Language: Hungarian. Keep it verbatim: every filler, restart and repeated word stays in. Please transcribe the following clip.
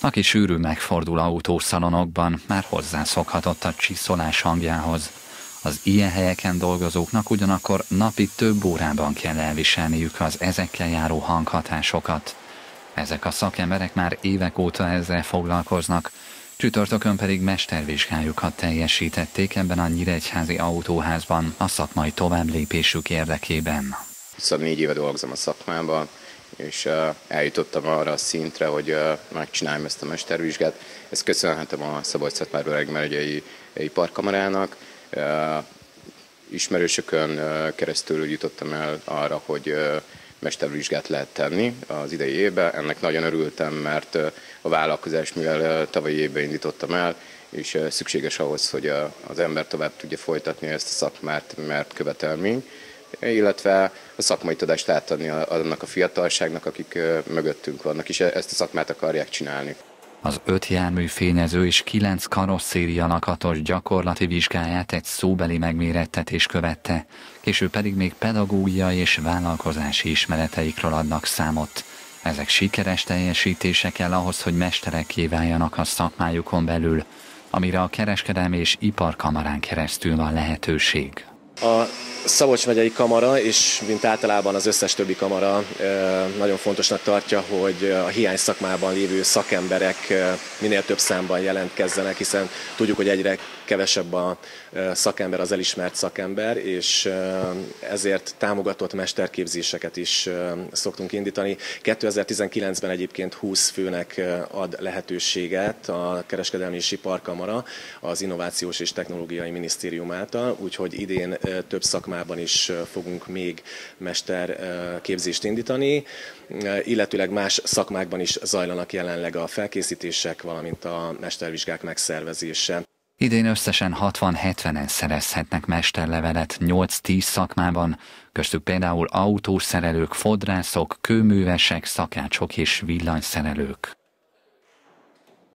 Aki sűrű megfordul autószalonokban, már hozzászokhatott a csiszolás hangjához. Az ilyen helyeken dolgozóknak ugyanakkor napi több órában kell elviselniük az ezekkel járó hanghatásokat. Ezek a szakemberek már évek óta ezzel foglalkoznak, csütörtökön pedig mestervizsgájukat teljesítették ebben a nyíregyházi autóházban a szakmai továbblépésük érdekében. huszonnégy éve dolgozom a szakmában, és eljutottam arra a szintre, hogy megcsináljam ezt a mestervizsgát. Ezt köszönhetem a Szabolcs-Szatmár-Bereg megyei iparkamarának. Ismerősökön keresztül jutottam el arra, hogy mestervizsgát lehet tenni az idei évben. Ennek nagyon örültem, mert a vállalkozás, mivel tavalyi évben indítottam el, és szükséges ahhoz, hogy az ember tovább tudja folytatni ezt a szakmát, mert követelmény, illetve a szakmai tudást átadni annak a fiatalságnak, akik mögöttünk vannak, és ezt a szakmát akarják csinálni. Az öt jármű fényező és kilenc karosszéria lakatos gyakorlati vizsgáját egy szóbeli megmérettetés követte, később pedig még pedagógiai és vállalkozási ismereteikről adnak számot. Ezek sikeres teljesítése kell ahhoz, hogy mesterekké váljanak a szakmájukon belül, amire a kereskedelmi és iparkamarán keresztül van lehetőség. A Szabolcs megyei kamara, és mint általában az összes többi kamara nagyon fontosnak tartja, hogy a hiány szakmában lévő szakemberek minél több számban jelentkezzenek, hiszen tudjuk, hogy egyre kevesebb a szakember, az elismert szakember, és ezért támogatott mesterképzéseket is szoktunk indítani. kétezer-tizenkilencben egyébként húsz főnek ad lehetőséget a Kereskedelmi és Iparkamara az Innovációs és Technológiai Minisztérium által, úgyhogy idén több szakmában is fogunk még mesterképzést indítani, illetőleg más szakmákban is zajlanak jelenleg a felkészítések, valamint a mestervizsgák megszervezése. Idén összesen hatvan-hetvenen szerezhetnek mesterlevelet nyolc-tíz szakmában, köztük például autószerelők, fodrászok, kőművesek, szakácsok és villanyszerelők.